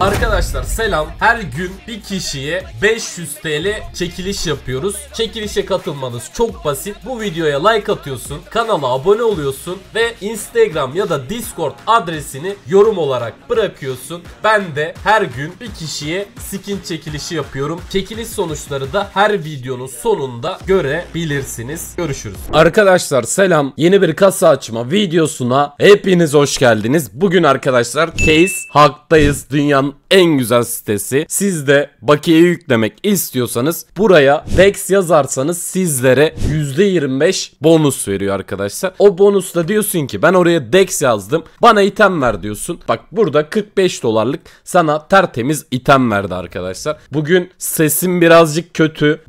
Arkadaşlar selam. Her gün bir kişiye 500 TL çekiliş yapıyoruz. Çekilişe katılmanız çok basit. Bu videoya like atıyorsun, kanala abone oluyorsun ve Instagram ya da Discord adresini yorum olarak bırakıyorsun. Ben de her gün bir kişiye skin çekilişi yapıyorum. Çekiliş sonuçları da her videonun sonunda görebilirsiniz. Görüşürüz. Arkadaşlar selam. Yeni bir kasa açma videosuna hepiniz hoş geldiniz. Bugün arkadaşlar Case Battle'dayız. Dünyanın en güzel sitesi. Siz de bakiyeyi yüklemek istiyorsanız buraya DEX yazarsanız sizlere %25 bonus veriyor arkadaşlar. O bonusla diyorsun ki ben oraya DEX yazdım, bana item ver diyorsun. Bak burada 45 dolarlık sana tertemiz item verdi arkadaşlar. Bugün sesim birazcık kötü.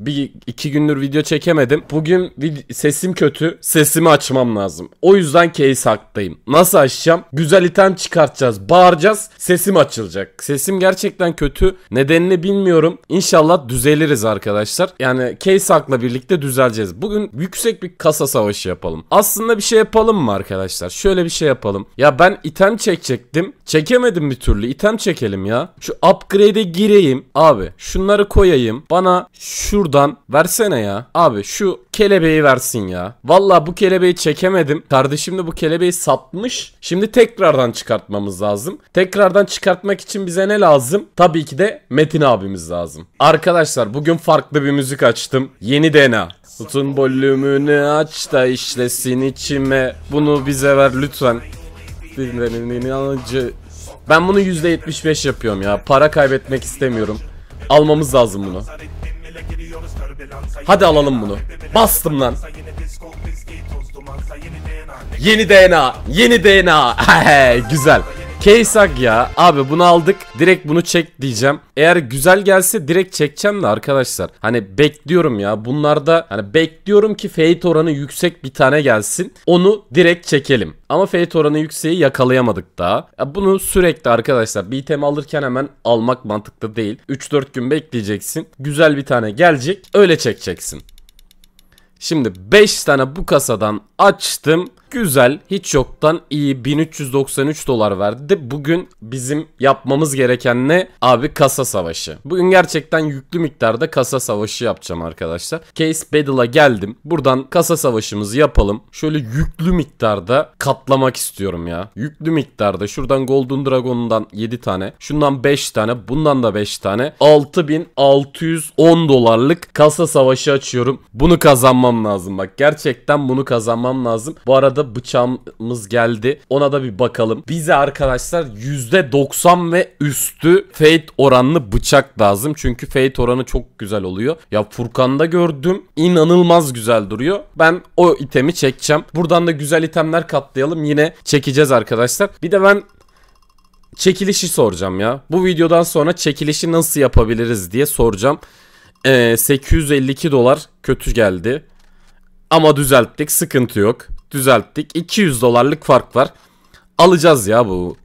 İki gündür video çekemedim. Bugün sesim kötü. Sesimi açmam lazım. O yüzden Case Battle'dayım. Nasıl açacağım? Güzel item çıkartacağız. Bağıracağız. Sesim açılacak. Sesim gerçekten kötü. Nedenini bilmiyorum. İnşallah düzeliriz arkadaşlar. Yani Case Battle'la birlikte düzeleceğiz. Bugün yüksek bir kasa savaşı yapalım. Aslında bir şey yapalım mı arkadaşlar? Şöyle bir şey yapalım. Ya ben item çekecektim. Çekemedim bir türlü. İtem çekelim ya. Şu upgrade'e gireyim. Abi şunları koyayım. Bana şuradan versene ya. Abi şu kelebeği versin ya. Vallahi bu kelebeği çekemedim. Kardeşim de bu kelebeği satmış. Şimdi tekrardan çıkartmamız lazım. Tekrardan çıkartmak için bize ne lazım? Tabii ki de Metin abimiz lazım. Arkadaşlar bugün farklı bir müzik açtım. Yeni DNA. Tutun volümünü aç da işlesin içime. Bunu bize ver lütfen. Ben bunu %75 yapıyorum ya. Para kaybetmek istemiyorum. Almamız lazım bunu. Hadi alalım bunu. Bastım lan. Yeni DNA. Yeni DNA. Güzel. Keysak ya abi, bunu aldık, direkt bunu çek diyeceğim. Eğer güzel gelse direkt çekeceğim de arkadaşlar, hani bekliyorum ya bunlarda, hani bekliyorum ki fate oranı yüksek bir tane gelsin, onu direkt çekelim. Ama fate oranı yükseği yakalayamadık daha. Ya bunu sürekli arkadaşlar bir item alırken hemen almak mantıklı değil. 3-4 gün bekleyeceksin, güzel bir tane gelecek, öyle çekeceksin. Şimdi 5 tane bu kasadan açtım. Güzel, hiç yoktan iyi. 1393 dolar verdi. Bugün bizim yapmamız gereken ne? Abi kasa savaşı. Bugün gerçekten yüklü miktarda kasa savaşı yapacağım arkadaşlar. Case Battle'a geldim. Buradan kasa savaşımızı yapalım. Şöyle yüklü miktarda katlamak istiyorum ya. Yüklü miktarda şuradan Golden Dragon'dan 7 tane. Şundan 5 tane. Bundan da 5 tane. 6610 dolarlık kasa savaşı açıyorum. Bunu kazanmam lazım. Bak gerçekten bunu kazanmam lazım. Bu arada bıçağımız geldi. Ona da bir bakalım. Bize arkadaşlar %90 ve üstü fate oranlı bıçak lazım. Çünkü fate oranı çok güzel oluyor. Ya Furkan'da gördüm. İnanılmaz güzel duruyor. Ben o itemi çekeceğim. Buradan da güzel itemler katlayalım. Yine çekeceğiz arkadaşlar. Bir de ben çekilişi soracağım ya. Bu videodan sonra çekilişi nasıl yapabiliriz diye soracağım. 852 dolar kötü geldi. Ama düzelttik. Sıkıntı yok. Düzelttik. 200 dolarlık fark var. Alacağız ya bu.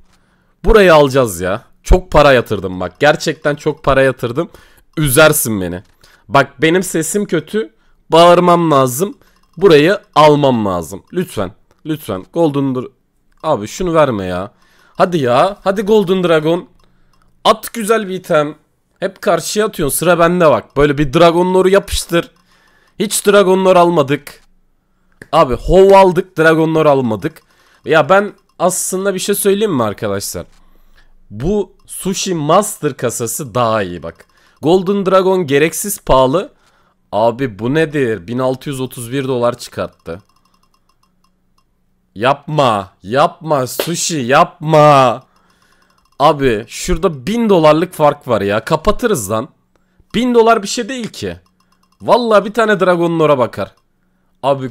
Burayı alacağız ya. Çok para yatırdım bak. Gerçekten çok para yatırdım. Üzersin beni. Bak benim sesim kötü. Bağırmam lazım. Burayı almam lazım. Lütfen. Lütfen. Golden Dragon. Abi şunu verme ya. Hadi ya. Hadi Golden Dragon. At güzel bir item. Hep karşıya atıyorsun. Sıra bende bak. Böyle bir dragonları yapıştır. Hiç dragonlar almadık. Abi hov aldık, dragonlar almadık. Ya ben aslında bir şey söyleyeyim mi arkadaşlar? Bu Sushi Master kasası daha iyi bak. Golden Dragon gereksiz pahalı. Abi bu nedir? 1631 dolar çıkarttı. Yapma. Yapma Sushi, yapma. Abi şurada 1000 dolarlık fark var ya. Kapatırız lan. 1000 dolar bir şey değil ki. Vallahi bir tane dragonlara bakar. Abi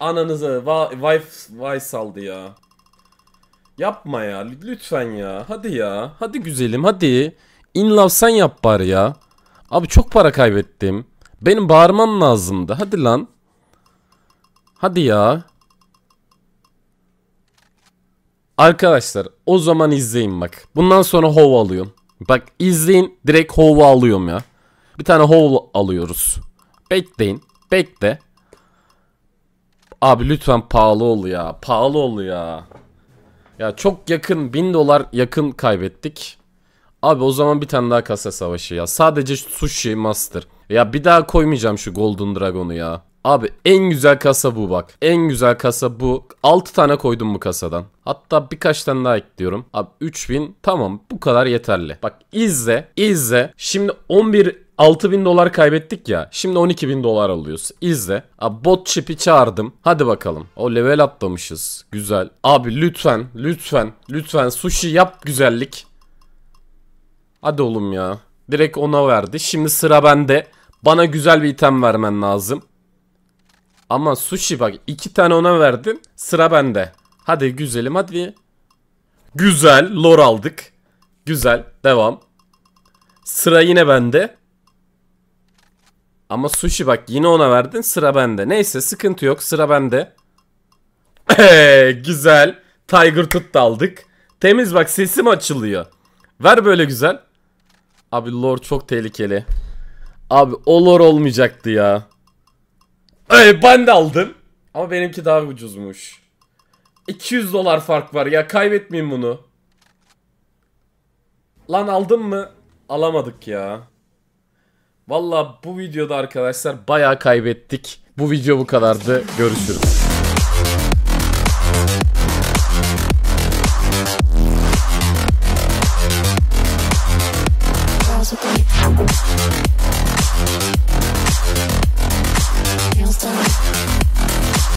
ananıza vay saldı ya. Yapma ya lütfen ya. Hadi ya. Hadi güzelim hadi. In love sen yap bari ya. Abi çok para kaybettim. Benim bağırmam lazımdı. Hadi lan. Hadi ya. Arkadaşlar o zaman izleyin bak. Bundan sonra hova alıyorum. Bak izleyin, direkt hova alıyorum ya. Bir tane hova alıyoruz. Bekleyin. Bekle. Abi lütfen pahalı ol ya. Pahalı ol ya. Ya çok yakın, 1000 dolar yakın kaybettik. Abi o zaman bir tane daha kasa savaşı ya. Sadece Sushi Master. Ya bir daha koymayacağım şu Golden Dragon'u ya. Abi en güzel kasa bu bak. En güzel kasa bu. 6 tane koydum bu kasadan. Hatta birkaç tane daha ekliyorum. Abi 3000 tamam, bu kadar yeterli. Bak izle izle. Şimdi 6.000 dolar kaybettik ya. Şimdi 12.000 dolar alıyoruz. İzle. Abi bot chip'i çağırdım. Hadi bakalım. O level atlamışız. Güzel. Abi lütfen lütfen lütfen Sushi yap güzellik. Hadi oğlum ya. Direkt ona verdi. Şimdi sıra bende. Bana güzel bir item vermen lazım. Ama Sushi bak 2 tane ona verdin. Sıra bende. Hadi güzelim hadi. Güzel. Lore aldık. Güzel. Devam. Sıra yine bende. Ama Sushi bak yine ona verdin. Sıra bende. Neyse sıkıntı yok. Sıra bende. Güzel. Tiger tuttu aldık. Temiz bak, sesim açılıyor. Ver böyle güzel. Abi lore çok tehlikeli. Abi o lore olmayacaktı ya. Ben de aldım. Ama benimki daha ucuzmuş. 200 dolar fark var ya, kaybetmeyeyim bunu. Lan aldın mı? Alamadık ya. Vallahi bu videoda arkadaşlar bayağı kaybettik. Bu video bu kadardı. Görüşürüz.